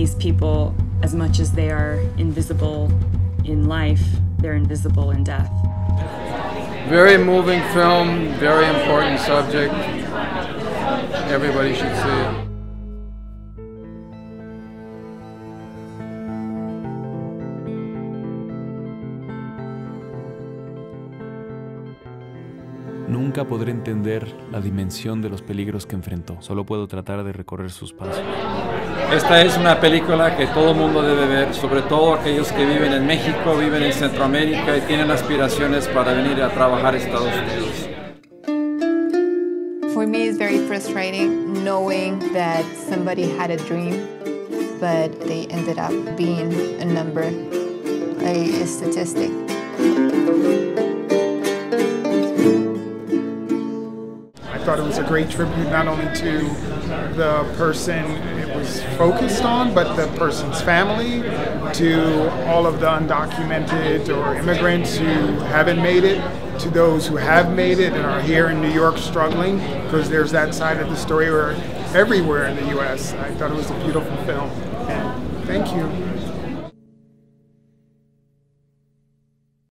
these people, as much as they are invisible in life, they're invisible in death. Very moving film, very important subject. Everybody should see it. Nunca podré entender la dimensión de los peligros que enfrentó. Solo puedo tratar de recorrer sus pasos. Esta es una película que todo el mundo debe ver, sobre todo aquellos que viven en México, viven en Centroamérica y tienen aspiraciones para venir a trabajar a Estados Unidos. For me, it's very frustrating knowing that somebody had a dream, but they ended up being a number, a statistic. I thought it was a great tribute not only to the person it was focused on, but the person's family, to all of the undocumented or immigrants who haven't made it, to those who have made it and are here in New York struggling, because there's that side of the story where everywhere in the U.S. I thought it was a beautiful film, and thank you.